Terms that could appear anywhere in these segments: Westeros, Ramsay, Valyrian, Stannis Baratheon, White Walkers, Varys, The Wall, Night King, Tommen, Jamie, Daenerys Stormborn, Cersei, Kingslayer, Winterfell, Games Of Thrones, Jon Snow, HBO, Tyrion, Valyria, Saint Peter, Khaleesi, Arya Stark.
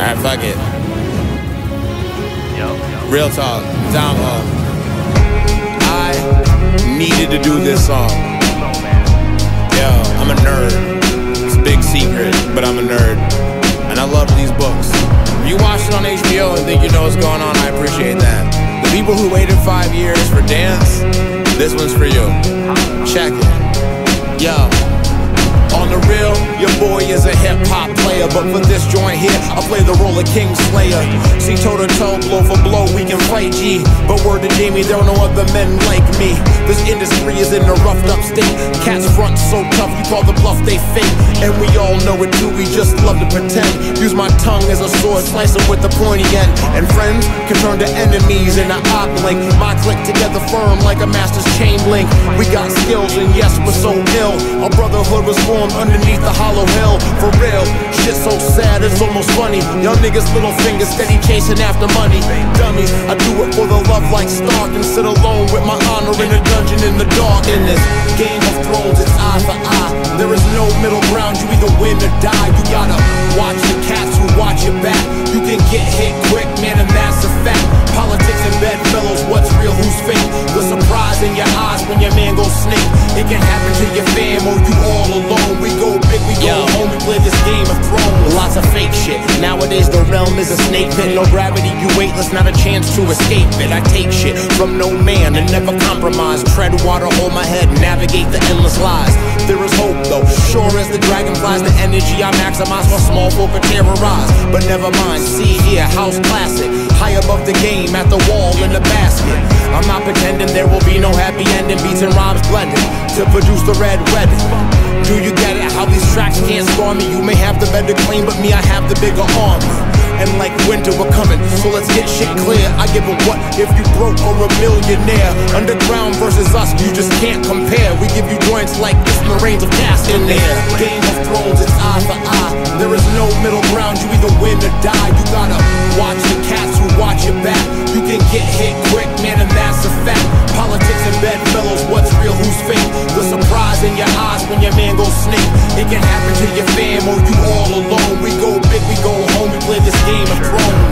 Alright, fuck it. Yo. Real talk. Down low. I needed to do this song. Yo, I'm a nerd. It's a big secret, but I'm a nerd. And I love these books. If you watch it on HBO and think you know what's going on, I appreciate that. The people who waited 5 years for dance, this one's for you. Check it. Yo. On the real, your boy is a hip-hop player, but for this joint here, I play the role of Kingslayer. See, toe-to-toe, blow for blow, we can play G. But word to Jamie, there are no other men like me. This industry is in a roughed-up state. Cats front so tough, you call the bluff, they fake. And we all know it too, we just love to pretend. Use my tongue as a sword, slice it with the pointy end. And friends can turn to enemies in an oblink. My click together firm like a master's chain link. We got skills, and yes, we're so ill. Our brotherhood was born underneath the hollow hill, for real. Shit so sad, it's almost funny. Young niggas, little fingers, steady chasing after money. Dummies, I do it for the love like Stark, and sit alone with my honor in a dungeon in the dark. In this Game of Thrones, it's eye for eye. There is no middle ground, you either win or die. You gotta watch the cats who watch your back. You can get hit quick, man, and that's a fact. Politics and bedfellows, what's real, who's fake? The surprise in your eyes when your man goes snake. It can happen to your fam or you all alone. We go big, we go home, we play this Game of Thrones. Lots of fake shit. Nowadays the realm is a snake pit. No gravity, you weightless, not a chance to escape it. I take shit from no man and never compromise. Tread water, hold my head, navigate the endless lies. There is hope though, sure as the dragon flies. The energy I maximize while small folk are terrorized. But never mind, see here, house classic. High above the game, at the wall, in the basket. I'm not pretending there will be no happy ending. Beats and rhymes blended to produce the red wedding. Do you get it? How these tracks can't scar me. You may have the better claim, but me, I have the bigger arm. And like winter, we're coming, so let's get shit clear. I give a what if you broke or a millionaire. Underground versus us, you just can't compare. We give you joints like this in the range of cast in there. Game of Thrones, it's eye for eye. There is no middle ground, you either win or die. You gotta watch the cats who watch your back. You can get hit quick, man, and that's a fact. Politics and bedfellows, what's real, who's fake? The surprise in your eyes when your man goes snake. It can happen to your fam or you all alone. We go big, we go home, we play this game.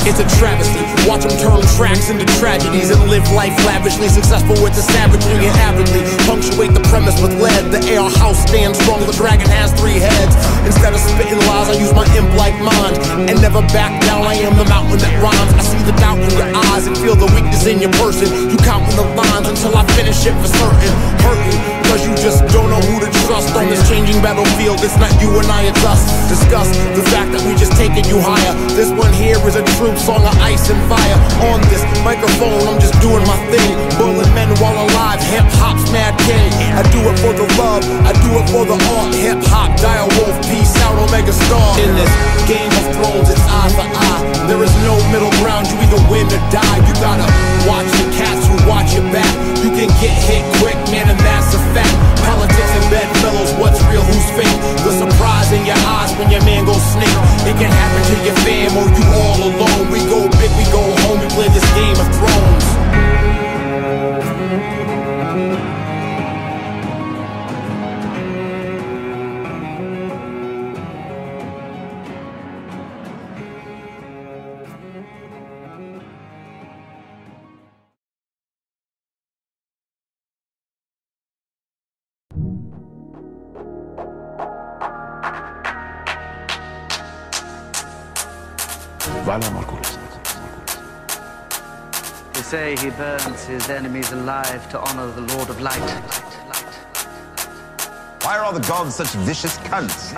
It's a travesty. Watch them turn tracks into tragedies and live life lavishly. Successful with the savagery and avidly. Punctuate the premise with lead. The AR house stands strong. The dragon has three heads. Instead of spitting lies, I use my imp-like mind. And never back down. I am the mountain that rhymes. I see the doubt in your eyes and feel the weakness in your person. You count on the lines until I finish it for certain. Hurting, cause you just don't know who to trust on this changing battlefield. It's not you and I, it's us. Discuss the fact that we just taking you higher. This one here is a true song of ice and fire. On this microphone, I'm just doing my thing. Boiling men while alive, hip-hop's mad king. I do it for the love, I do it for the art. Hip-hop, dire wolf, peace out, omega star. In this Game of Thrones, it's eye for eye. There is no middle ground, you either win or die. You gotta watch the cats who watch your back. You can get hit quick, man, and that's a fact. Politics and bedfellows, what's real, who's fake? The surprise in your eyes when your man goes snake. It can happen to your fam or you all alone. We go big, we go home, we play this Game of Thrones. They say he burns his enemies alive to honor the Lord of Light. Why are all the gods such vicious cunts?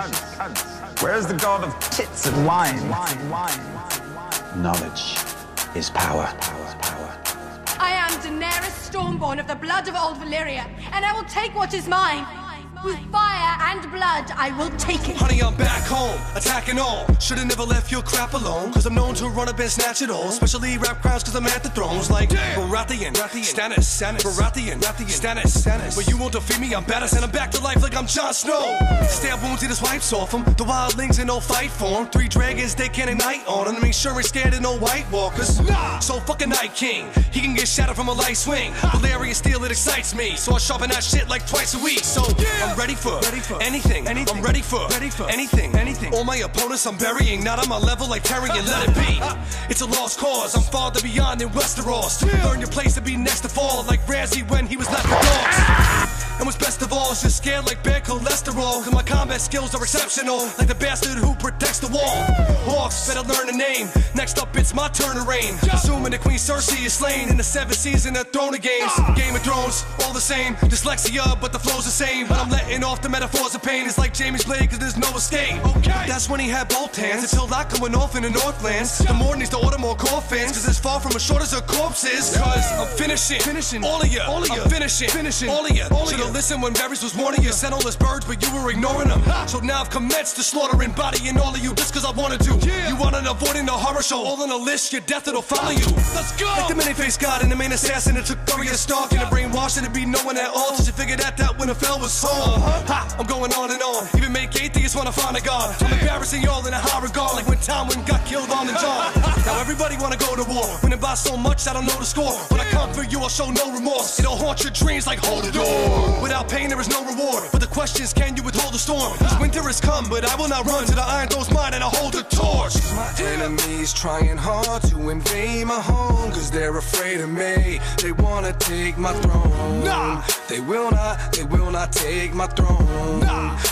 Where is the god of tits and wine? Knowledge is power. I am Daenerys Stormborn of the blood of old Valyria, and I will take what is mine. With fire and blood, I will take it. Honey, I'm back home, attacking all. Should've never left your crap alone. Cause I'm known to run up and snatch it all. Especially rap crowds cause I'm at the thrones. Like Baratheon, Stannis, Baratheon, Stannis. But you won't defeat me, I'm badass and I'm back to life like I'm Jon Snow. Stab wounds, he just wipes off him. The wildlings in no fight form. Three dragons, they can't ignite on him. I mean, sure ain't scared of no White Walkers. Nah. So fucking Night King, he can get shattered from a light swing. Valyrian steel, it excites me. So I sharpen that shit like twice a week. So I'm ready for anything. I'm ready for anything. All my opponents I'm burying, not on my level like Tyrion. Let it be, it's a lost cause. I'm farther beyond than Westeros. Learn your place to be next to fall, like Ramsay when he was left with dogs. And what's best of all is just scared like bad cholesterol, cause my combat skills are exceptional, like the bastard who protects the wall. Hawks, better learn a name, next up it's my turn to reign. Assuming the Queen Cersei is slain in the 7th season of Throne of Games. Game of Thrones, all the same, dyslexia but the flow's the same. But I'm letting off the metaphors of pain, it's like Jamie's blade cause there's no escape. Okay. That's when he had both hands, until that going off in the Northlands. The more needs to order more coffins, cause it's far from as short as a corpse is. Cause I'm finishing all of ya, I'm finishing all of ya. Listen when Varys was warning you, sent all his birds, but you were ignoring them. So now I've commenced the slaughtering, bodying all of you just cause I wanted to. You wanted avoiding the horror show, all on a list, your death it'll follow you. Let's go! Like the many-faced god and the main assassin that took Arya Stark, and the brainwash that'd be no one at all, since you figured out that Winterfell was home. I'm going on and on, even make atheists wanna find a god. I'm embarrassing y'all in a high regard, like when Tommen got killed on the job. Now everybody wanna go to war, when it buys so much I don't know the score. When I come for you, I'll show no remorse, it'll haunt your dreams like hold the door. Without pain there is no reward, but the question is can you withhold the storm? Cause winter has come, but I will not run to the iron throws mine and I'll hold the torch. My enemies trying hard to invade my home, cause they're afraid of me, they wanna take my throne. They will not take my throne.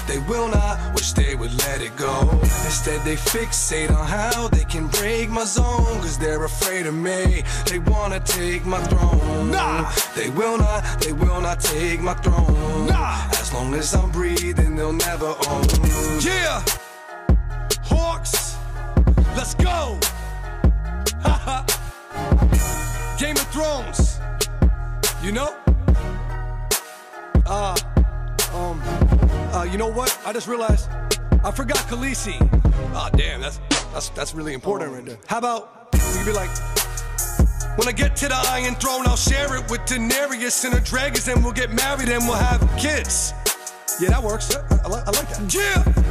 They will not, wish they would let it go. Instead they fixate on how they can break my zone, cause they're afraid of me, they wanna take my throne. They will not take my throne. As long as I'm breathing, they'll never own. Yeah, Hawks, let's go. Game of Thrones, you know? You know what? I just realized I forgot Khaleesi. Ah, damn, that's really important right there. How about you could be like, when I get to the Iron Throne, I'll share it with Daenerys and her dragons, and we'll get married and we'll have kids. Yeah, that works. I like that. Yeah!